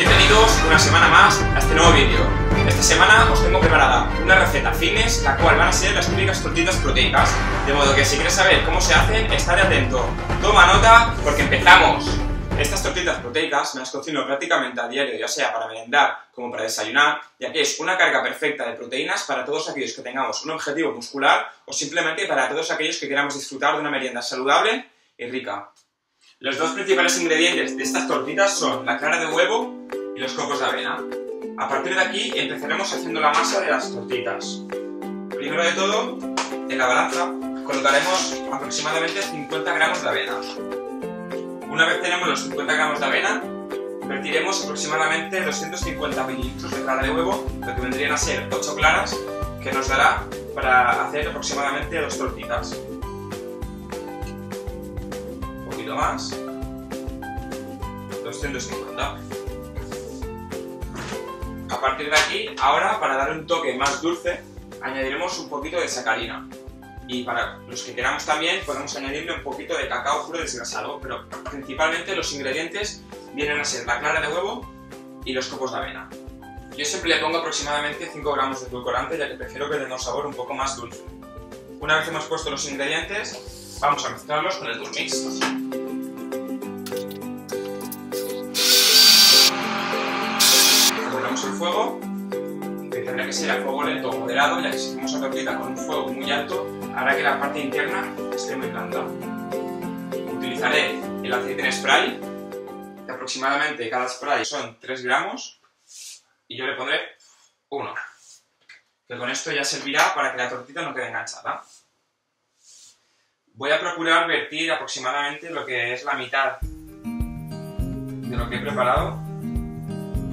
Bienvenidos una semana más a este nuevo vídeo. Esta semana os tengo preparada una receta fitness, la cual van a ser las típicas tortitas proteicas. De modo que si quieres saber cómo se hacen, estate atento. Toma nota porque empezamos. Estas tortitas proteicas me las cocino prácticamente a diario, ya sea para merendar como para desayunar, ya que es una carga perfecta de proteínas para todos aquellos que tengamos un objetivo muscular o simplemente para todos aquellos que queramos disfrutar de una merienda saludable y rica. Los dos principales ingredientes de estas tortitas son la clara de huevo y los cocos de avena. A partir de aquí empezaremos haciendo la masa de las tortitas. Primero de todo, en la balanza colocaremos aproximadamente 50 gramos de avena. Una vez tenemos los 50 gramos de avena, vertiremos aproximadamente 250 mililitros de clara de huevo, lo que vendrían a ser 8 claras, que nos dará para hacer aproximadamente 2 tortitas. Un poquito más, 250. A partir de aquí, ahora para dar un toque más dulce, añadiremos un poquito de sacarina. Y para los que queramos también podemos añadirle un poquito de cacao puro desgrasado, pero principalmente los ingredientes vienen a ser la clara de huevo y los cocos de avena. Yo siempre le pongo aproximadamente 5 gramos de edulcorante, ya que prefiero que tenga un sabor un poco más dulce. Una vez hemos puesto los ingredientes, vamos a mezclarlos con el turmix. Regulamos el fuego, que tendrá que ser a fuego lento o moderado, ya que si hacemos la tortita con un fuego muy alto, hará que la parte interna esté muy blanda. Utilizaré el aceite en spray, que aproximadamente cada spray son 3 gramos, y yo le pondré 1, que con esto ya servirá para que la tortita no quede enganchada. Voy a procurar vertir aproximadamente lo que es la mitad de lo que he preparado,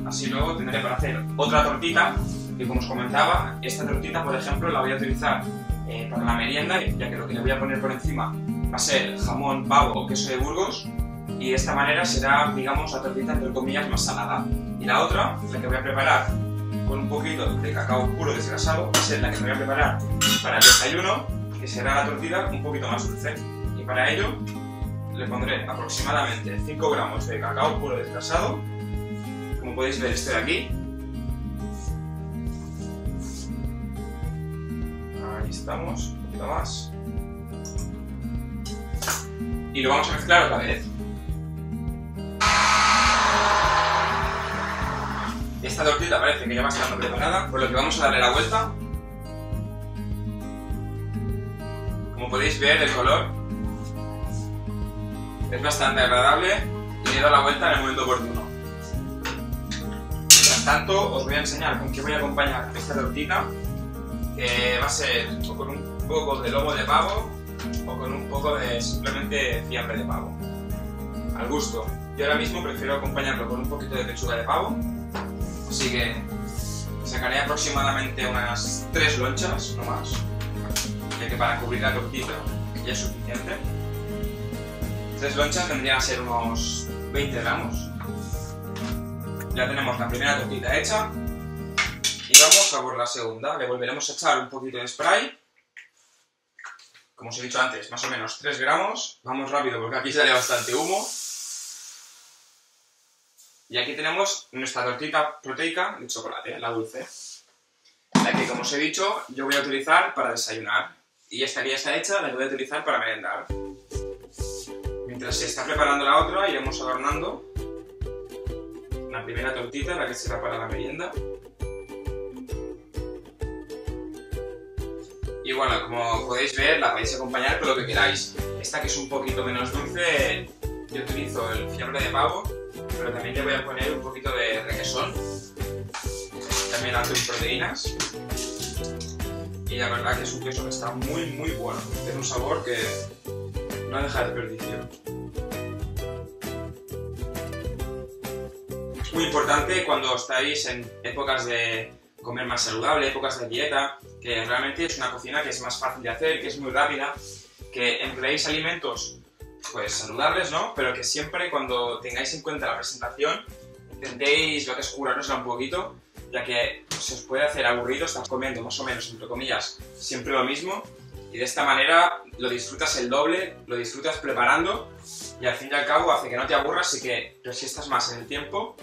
así luego tendré para hacer otra tortita, que como os comentaba, esta tortita por ejemplo la voy a utilizar para la merienda, ya que lo que le voy a poner por encima va a ser jamón, pavo o queso de Burgos, y de esta manera será, digamos, la tortita entre comillas más salada. Y la otra, la que voy a preparar con un poquito de cacao puro desgrasado, va a ser la que me voy a preparar para el desayuno, que será la tortita un poquito más dulce. Y para ello le pondré aproximadamente 5 gramos de cacao puro desgrasado, como podéis ver este de aquí. Ahí estamos, un poquito más. Y lo vamos a mezclar otra vez. Esta tortita parece que ya va estando preparada, por lo que vamos a darle la vuelta. Como podéis ver, el color es bastante agradable y le he dado la vuelta en el momento oportuno. Mientras tanto, os voy a enseñar con qué voy a acompañar esta tortita, que va a ser o con un poco de lomo de pavo o con un poco de simplemente fiambre de pavo, al gusto. Yo ahora mismo prefiero acompañarlo con un poquito de pechuga de pavo, así que sacaré aproximadamente unas 3 lonchas, no más, ya que para cubrir la tortita ya es suficiente. 3 lonchas tendrían a ser unos 20 gramos. Ya tenemos la primera tortita hecha. Y vamos a por la segunda, le volveremos a echar un poquito de spray, como os he dicho antes, más o menos 3 gramos, vamos rápido porque aquí sale bastante humo. Y aquí tenemos nuestra tortita proteica de chocolate, la dulce, la que como os he dicho yo voy a utilizar para desayunar, y esta que ya está hecha la voy a utilizar para merendar. Mientras se está preparando la otra iremos adornando la primera tortita, la que será para la merienda. Y bueno, como podéis ver, la podéis acompañar con lo que queráis. Esta que es un poquito menos dulce, yo utilizo el fiambre de pavo, pero también le voy a poner un poquito de requesón, también alto en proteínas. Y la verdad que es un queso que está muy muy bueno, tiene un sabor que no deja desperdicio. Es muy importante cuando estáis en épocas de comer más saludable, épocas de dieta, que realmente es una cocina que es más fácil de hacer, que es muy rápida, que empleéis alimentos pues saludables, ¿no? Pero que siempre cuando tengáis en cuenta la presentación intentéis lo que es curárosla un poquito, ya que se os puede hacer aburrido estar comiendo más o menos, entre comillas, siempre lo mismo, y de esta manera lo disfrutas el doble, lo disfrutas preparando, y al fin y al cabo hace que no te aburras y que resistas más en el tiempo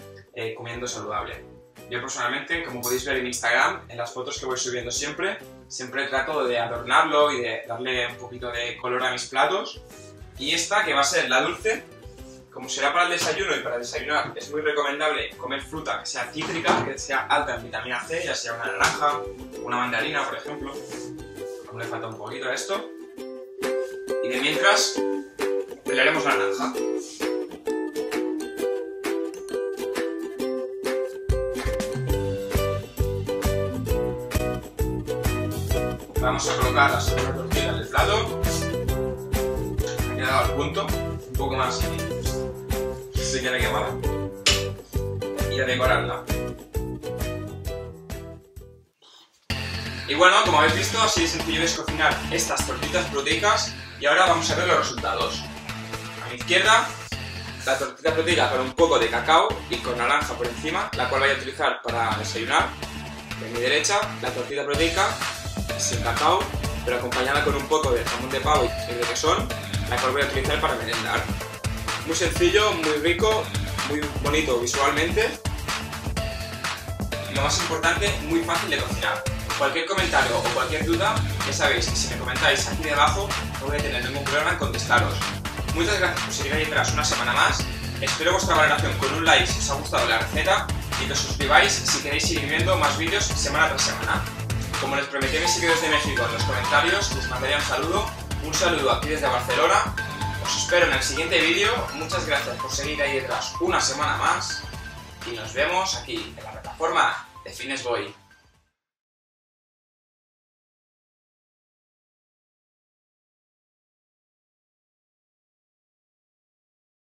comiendo saludable. Yo personalmente, como podéis ver en Instagram, en las fotos que voy subiendo siempre trato de adornarlo y de darle un poquito de color a mis platos. Y esta, que va a ser la dulce, como será para el desayuno y para desayunar, es muy recomendable comer fruta que sea cítrica, que sea alta en vitamina C, ya sea una naranja, una mandarina, por ejemplo. Aún le falta un poquito a esto. Y de mientras, pelaremos la naranja. Vamos a colocar las tortillas del plato. Ha quedado al punto, un poco más si se quiere quemar. Y a decorarla. Y bueno, como habéis visto, así de sencillo es cocinar estas tortitas proteicas. Y ahora vamos a ver los resultados. A mi izquierda, la tortita proteica con un poco de cacao y con naranja por encima, la cual voy a utilizar para desayunar. Y a mi derecha, la tortita proteica sin cacao, pero acompañada con un poco de jamón de pavo y de quesón, la cual voy a utilizar para merendar. Muy sencillo, muy rico, muy bonito visualmente y lo más importante, muy fácil de cocinar. Cualquier comentario o cualquier duda, ya sabéis que si me comentáis aquí debajo no voy a tener ningún problema en contestaros. Muchas gracias por seguir ahí tras una semana más, espero vuestra valoración con un like si os ha gustado la receta y que os suscribáis si queréis seguir viendo más vídeos semana tras semana. Como les prometí a mis seguidores de México en los comentarios, les mandaría un saludo aquí desde Barcelona. Os espero en el siguiente vídeo, muchas gracias por seguir ahí detrás una semana más y nos vemos aquí en la plataforma de The Fitness Boy.